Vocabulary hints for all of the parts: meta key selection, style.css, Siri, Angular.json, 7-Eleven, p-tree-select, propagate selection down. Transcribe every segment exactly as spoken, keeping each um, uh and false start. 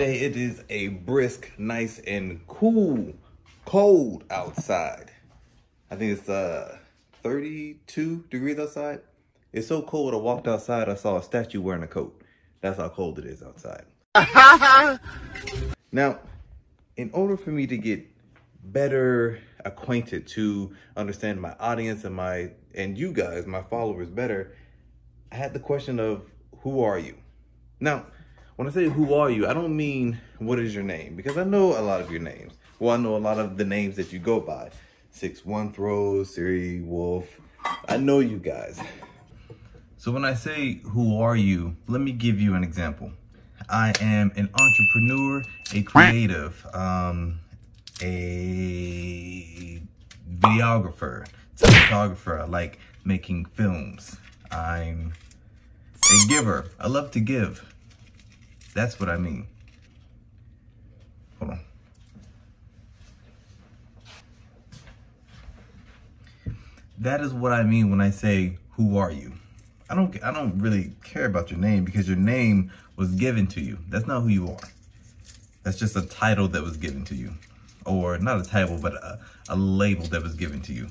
today it is a brisk, nice and cool, cold outside. I think it's uh thirty-two degrees outside. It's so cold I walked outside, I saw a statue wearing a coat. That's how cold it is outside. Now, in order for me to get better acquainted, to understand my audience and my and you guys, my followers better, I had the question of, who are you? Now, when I say who are you, I don't mean what is your name, because I know a lot of your names. Well, I know a lot of the names that you go by. six one Throw, Siri, Wolf. I know you guys. So when I say who are you, let me give you an example. I am an entrepreneur, a creative, um, a videographer, cinematographer. I like making films. I'm a giver. I love to give. That's what I mean. Hold on. That is what I mean when I say, who are you? I don't, I don't really care about your name, because your name was given to you. That's not who you are. That's just a title that was given to you. Or not a title, but a, a label that was given to you.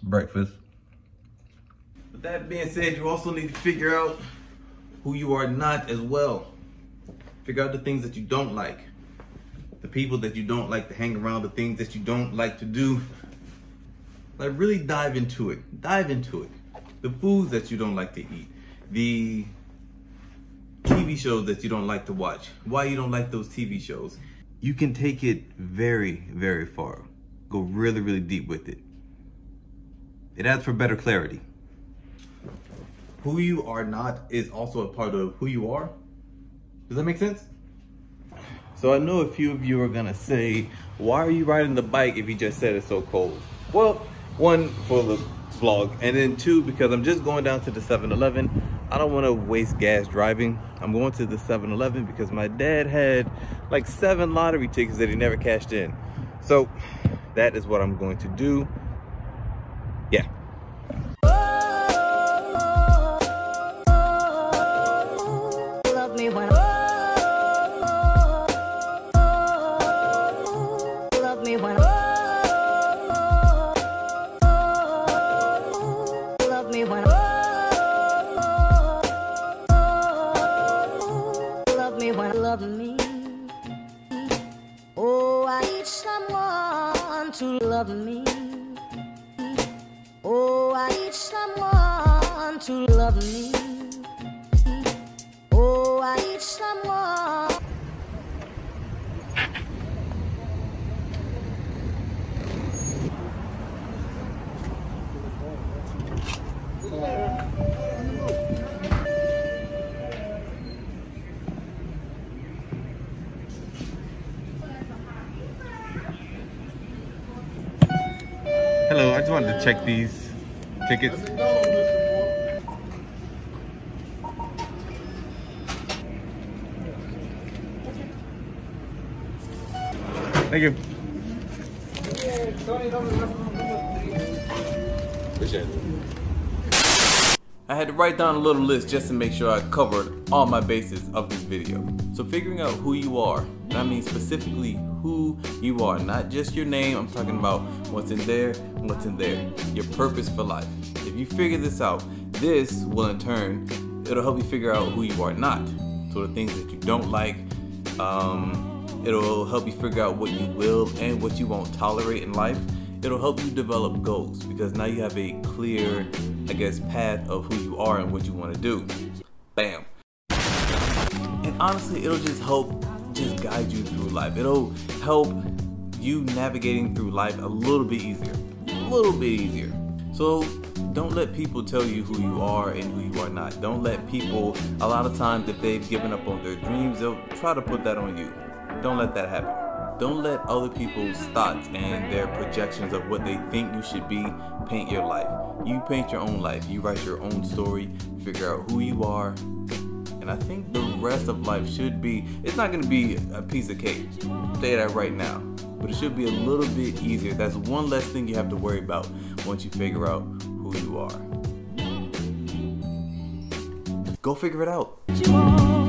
Breakfast. With that being said, you also need to figure out who you are not as well. Figure out the things that you don't like, the people that you don't like to hang around, the things that you don't like to do. Like, really dive into it. Dive into it. The foods that you don't like to eat, the T V shows that you don't like to watch, why you don't like those T V shows. You can take it very, very far. Go really, really deep with it. It adds for better clarity. Who you are not is also a part of who you are. Does that make sense? So I know a few of you are gonna say, why are you riding the bike if you just said it's so cold? Well, one, for the vlog, and then two, because I'm just going down to the seven eleven. I don't wanna waste gas driving. I'm going to the seven eleven because my dad had like seven lottery tickets that he never cashed in. So that is what I'm going to do. Yeah. Love me when I love me when I love me when I love me when I love me. Oh, I need someone to love me. Oh, I need someone to love me. Oh, I need someone. Hello, I just wanted to check these tickets. Thank you. Appreciate it. I had to write down a little list just to make sure I covered all my bases of this video. So figuring out who you are, and I mean specifically who you are, not just your name. I'm talking about what's in there, what's in there, your purpose for life. If you figure this out, this will in turn, it'll help you figure out who you are not. So the things that you don't like, um, it'll help you figure out what you will and what you won't tolerate in life. It'll help you develop goals, because now you have a clear, I guess, path of who you are and what you want to do. Bam. And honestly, it'll just help just guide you through life. It'll help you navigating through life a little bit easier, a little bit easier. So don't let people tell you who you are and who you are not. Don't let people, a lot of times if they've given up on their dreams, they'll try to put that on you. Don't let that happen. Don't let other people's thoughts and their projections of what they think you should be paint your life. You paint your own life. You write your own story, figure out who you are. I think the rest of life should be, it's not going to be a piece of cake. Say that right now. but it should be a little bit easier. That's one less thing you have to worry about once you figure out who you are. Go figure it out.